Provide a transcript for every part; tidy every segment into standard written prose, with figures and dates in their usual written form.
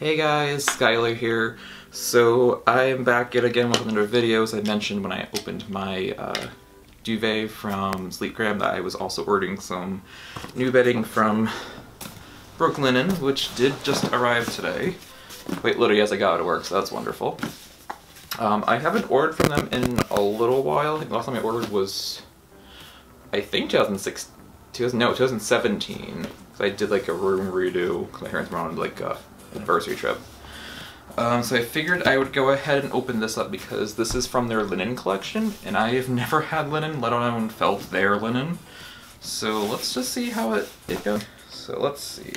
Hey guys, Skylar here. So I am back yet again with another video. As I mentioned when I opened my duvet from Sleepgram that I was also ordering some new bedding from Brooklinen, which did just arrive today. Wait, literally as I got out of work, so that's wonderful. I haven't ordered from them in a little while. I think the last time I ordered was, I think 2017. So I did like a room redo because my parents were on like anniversary trip. So I figured I would go ahead and open this up because this is from their linen collection, and I have never had linen, let alone felt their linen. So let's just see how it goes. So let's see.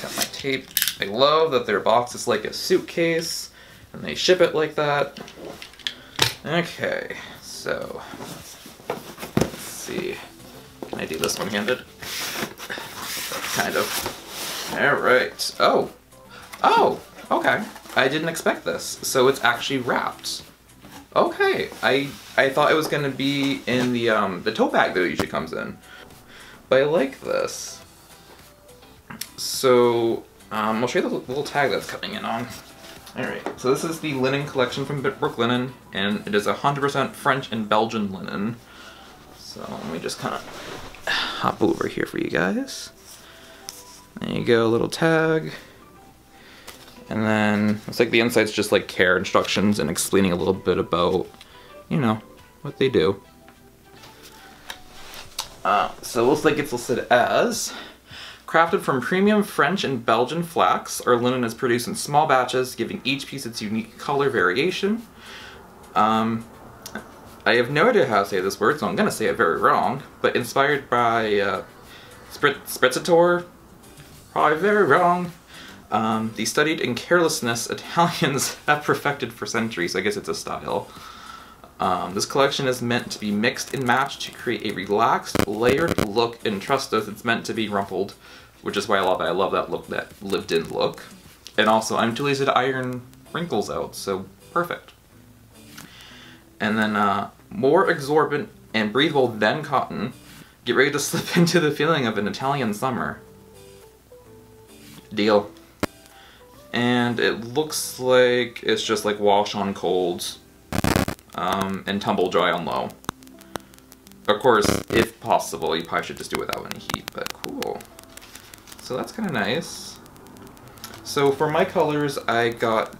Got my tape. I love that their box is like a suitcase, and they ship it like that. Okay, so let's see. Can I do this one-handed? Kind of. Alright. Oh! Oh! Okay. I didn't expect this. So it's actually wrapped. Okay. I thought it was gonna be in the tote bag that it usually comes in. But I like this. So, I'll show you the little tag that's coming in on. Alright. So this is the linen collection from Brooklinen, and it is 100% French and Belgian linen. So let me just kind of hop over here for you guys. There you go, a little tag. And then it's like the inside's just like care instructions and explaining a little bit about, you know, what they do. So it looks like it's listed as crafted from premium French and Belgian flax. Our linen is produced in small batches, giving each piece its unique color variation. I have no idea how to say this word, so I'm gonna say it very wrong, but inspired by spritzator. Probably very wrong. The studied in carelessness Italians have perfected for centuries. I guess it's a style. This collection is meant to be mixed and matched to create a relaxed, layered look, and trust us, it's meant to be rumpled, which is why I love it. I love that look, that lived-in look. And also, I'm too lazy to iron wrinkles out, so perfect. And then, more absorbent and breathable than cotton. Get ready to slip into the feeling of an Italian summer. Deal. And it looks like it's just like wash on cold and tumble dry on low. Of course, if possible, you probably should just do it without any heat, but cool. So that's kind of nice. So for my colors, I got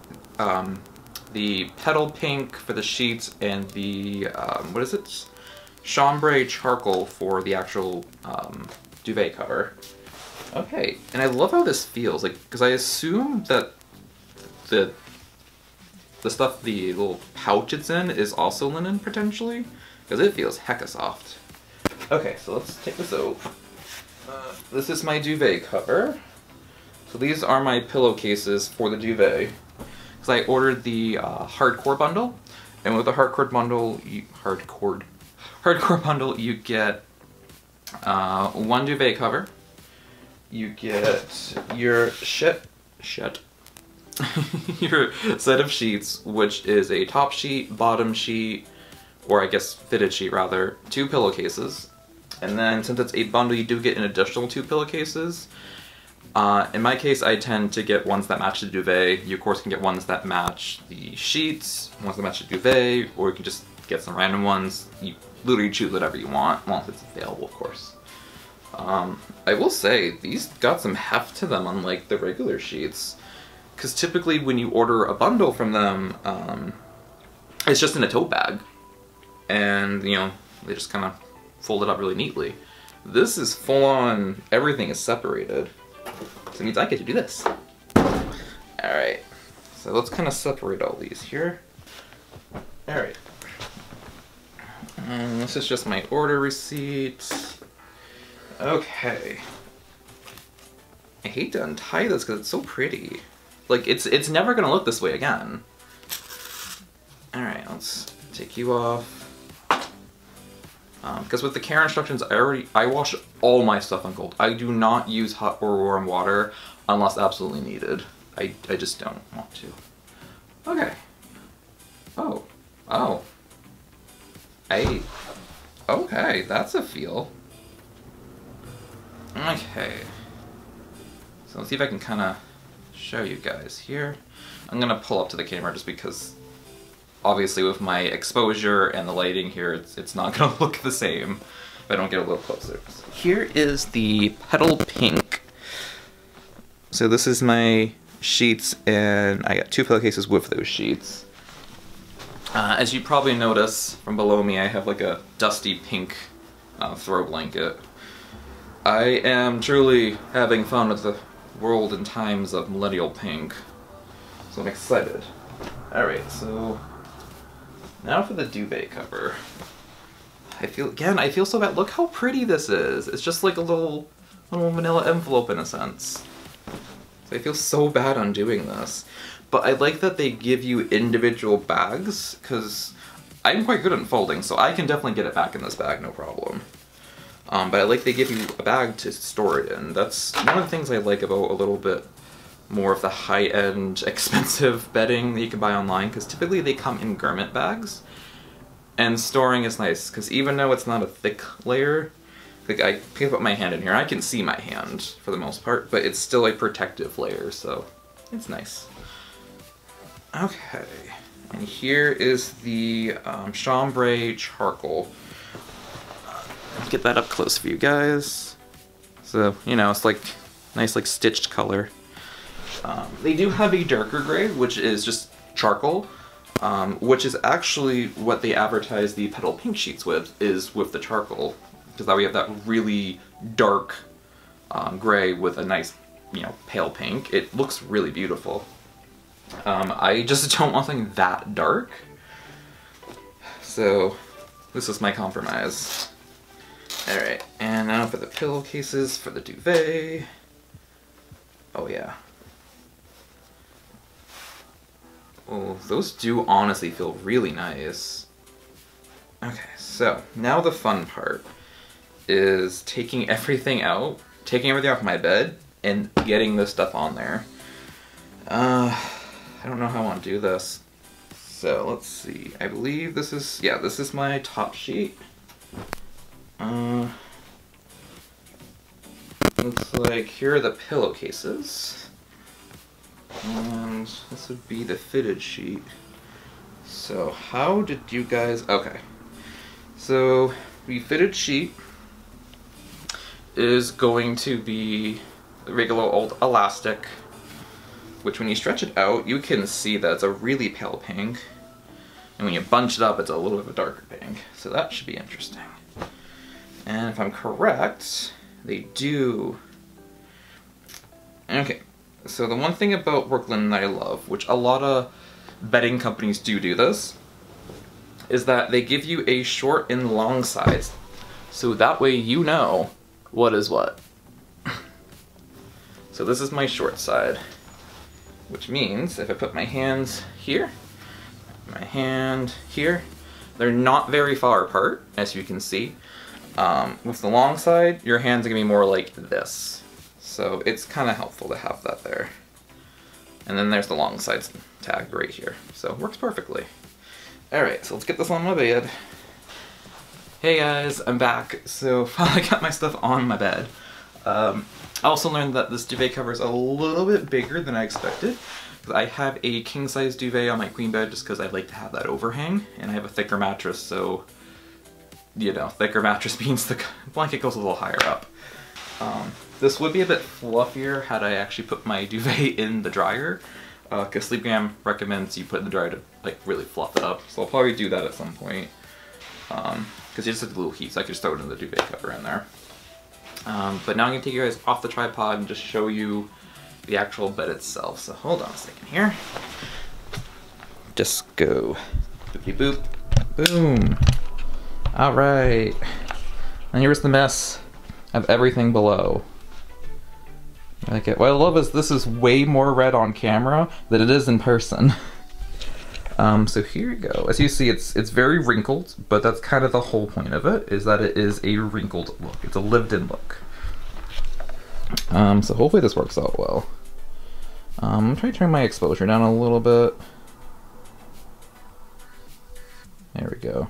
the petal pink for the sheets and the, what is it? Chambray charcoal for the actual duvet cover. Okay, and I love how this feels, like, because I assume that the stuff, the little pouch it's in, is also linen, potentially, because it feels hecka soft. Okay, so let's take this out. This is my duvet cover. So these are my pillowcases for the duvet, because I ordered the hardcore bundle, and with the hardcore bundle, you get one duvet cover. You get your your set of sheets, which is a top sheet, bottom sheet, or I guess fitted sheet rather, two pillowcases. And then since it's a bundle, you do get an additional two pillowcases. In my case, I tend to get ones that match the duvet. You of course can get ones that match the sheets, ones that match the duvet, or you can just get some random ones. You literally choose whatever you want, once it's available, of course. I will say, these got some heft to them, unlike the regular sheets. Because typically when you order a bundle from them, it's just in a tote bag. And, you know, they just kind of fold it up really neatly. This is full on, everything is separated. So it means I get to do this. Alright, so let's kind of separate all these here. Alright. This is just my order receipt. Okay. I hate to untie this because it's so pretty. Like, it's never gonna look this way again. Alright, let's take you off. Because with the care instructions, I wash all my stuff on cold. I do not use hot or warm water unless absolutely needed. I just don't want to. Okay. Oh. Oh. Okay, that's a feel. Okay, So let's see if I can kind of show you guys here. I'm going to pull up to the camera just because obviously with my exposure and the lighting here, it's not going to look the same if I don't get a little closer. So here is the Petal Pink. So this is my sheets, and I got two pillowcases with those sheets. As you probably notice from below me, I have like a dusty pink throw blanket. I am truly having fun with the world and times of millennial pink, so I'm excited. Alright, so now for the duvet cover. I feel so bad. Look how pretty this is. It's just like a little vanilla envelope in a sense. I feel so bad on doing this, but I like that they give you individual bags, because I'm quite good at folding, so I can definitely get it back in this bag, no problem. But I like they give you a bag to store it in. That's one of the things I like about a little bit more of the high-end, expensive bedding that you can buy online, because typically they come in garment bags, and storing is nice, because even though it's not a thick layer, like I pick up my hand in here, I can see my hand for the most part, but it's still a protective layer, so it's nice. Okay, and here is the chambray charcoal. Let's get that up close for you guys. So, you know, it's like nice like stitched color. They do have a darker gray, which is just charcoal, which is actually what they advertise the Petal Pink sheets with, is with the charcoal. Because now we have that really dark gray with a nice, you know, pale pink. It looks really beautiful. I just don't want something that dark. So this is my compromise. Alright, and now for the pillowcases, for the duvet. Oh yeah. Oh, those do honestly feel really nice. Okay, so now the fun part is taking everything off my bed and getting this stuff on there. I don't know how I want to do this. So let's see, I believe this is, yeah, this is my top sheet. Looks like here are the pillowcases. And this would be the fitted sheet. So how did you guys, okay. So the fitted sheet is going to be the regular old elastic, which when you stretch it out, you can see that it's a really pale pink, and when you bunch it up, it's a little bit of a darker pink, so that should be interesting. And if I'm correct, they do... Okay, so the one thing about Brooklinen that I love, which a lot of bedding companies do this, is that they give you a short and long size, so that way you know what is what. So this is my short side, which means if I put my hands here, my hand here, they're not very far apart, as you can see. With the long side, your hands are gonna be more like this. So it's kind of helpful to have that there. And then there's the long side tag right here. So it works perfectly. All right, so let's get this on my bed. Hey guys, I'm back. So finally got my stuff on my bed. I also learned that this duvet cover is a little bit bigger than I expected. I have a king size duvet on my queen bed just because I like to have that overhang, and I have a thicker mattress, so, you know, thicker mattress means the blanket goes a little higher up. This would be a bit fluffier had I actually put my duvet in the dryer, because Sleepgram recommends you put in the dryer to like really fluff it up, so I'll probably do that at some point. Because you just have the little heat, so I could just throw it in the duvet cover in there. But now I'm going to take you guys off the tripod and just show you the actual bed itself. So hold on a second here. Just go boopity boop. Boom. Alright. And here's the mess of everything below. Okay. What I love is this is way more red on camera than it is in person. So here you go. As you see, it's very wrinkled, but that's kind of the whole point of it, is that it is a wrinkled look. It's a lived-in look. So hopefully this works out well. I'm trying to turn my exposure down a little bit. There we go.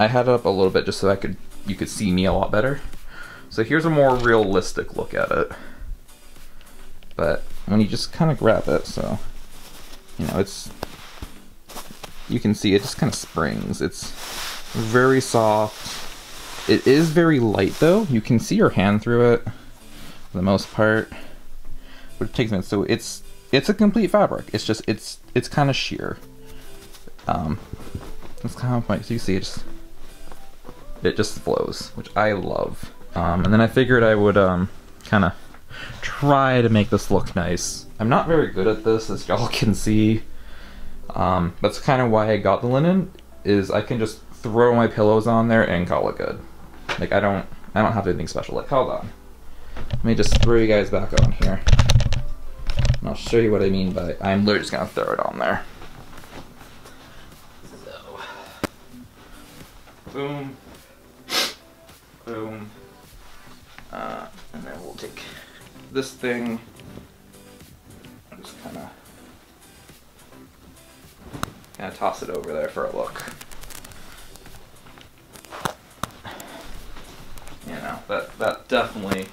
I had it up a little bit just so you could see me a lot better. So here's a more realistic look at it. But when you just kind of grab it, so, you know, it's, you can see it just kind of springs. It's very soft. It is very light though. You can see your hand through it for the most part, but it takes minutes. So it's a complete fabric. It's just, it's kind of sheer. That's kind of like, so you see it just flows, which I love. And then I figured I would kind of try to make this look nice. I'm not very good at this, as y'all can see. That's kind of why I got the linen, is I can just throw my pillows on there and call it good. Like I don't have to do anything special. Like, hold on, let me just throw you guys back on here, and I'll show you what I mean by I'm literally just gonna throw it on there. So, boom, boom, and then we'll take this thing and just kind of toss it over there for a look. You know, that definitely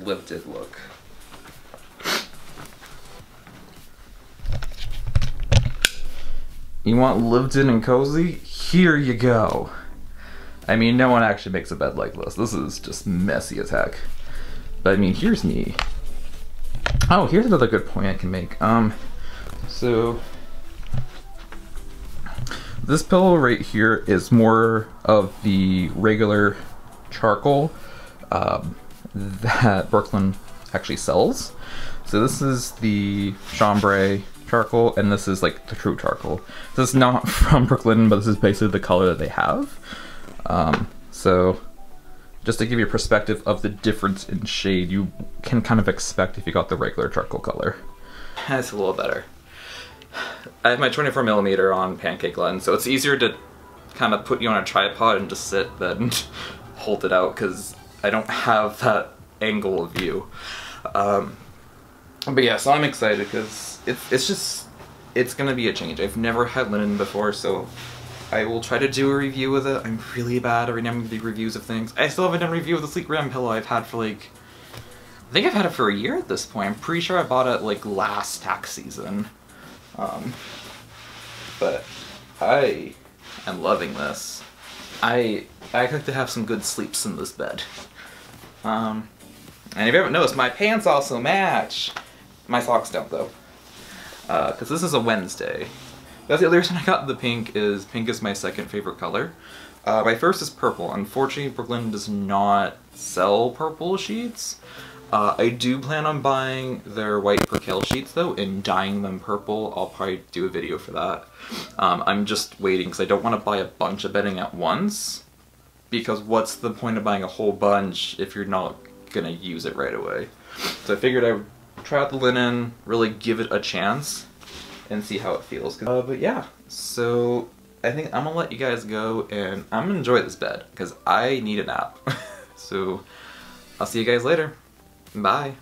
lifted look. You want lived-in and cozy? Here you go. I mean, no one actually makes a bed like this. This is just messy as heck. But I mean, here's me. Oh, here's another good point I can make. So this pillow right here is more of the regular charcoal that Brooklinen actually sells. So this is the chambray charcoal, and this is like the true charcoal. This is not from Brooklinen, but this is basically the color that they have. So just to give you a perspective of the difference in shade you can kind of expect if you got the regular charcoal color. That's a little better. I have my 24mm on pancake lens, so it's easier to kind of put you on a tripod and just sit then hold it out, because I don't have that angle of view. But yeah, so I'm excited because it's gonna be a change. I've never had linen before, so I will try to do a review with it. I'm really bad at remembering the reviews of things. I still haven't done a review of the Sleepgram pillow. I've had for like, I think I've had it for a year at this point. I'm pretty sure I bought it like last tax season. But I am loving this. I like to have some good sleeps in this bed. And if you haven't noticed, my pants also match. My socks don't though, because this is a Wednesday. That's the other reason I got the pink, is pink is my second favorite color. My first is purple. Unfortunately, Brooklinen does not sell purple sheets. I do plan on buying their white percale sheets though and dyeing them purple. I'll probably do a video for that. I'm just waiting because I don't want to buy a bunch of bedding at once, because what's the point of buying a whole bunch if you're not gonna use it right away? So I figured I would try out the linen, really give it a chance and see how it feels. But yeah, so I think I'm gonna let you guys go and I'm gonna enjoy this bed because I need a nap. So I'll see you guys later. Bye.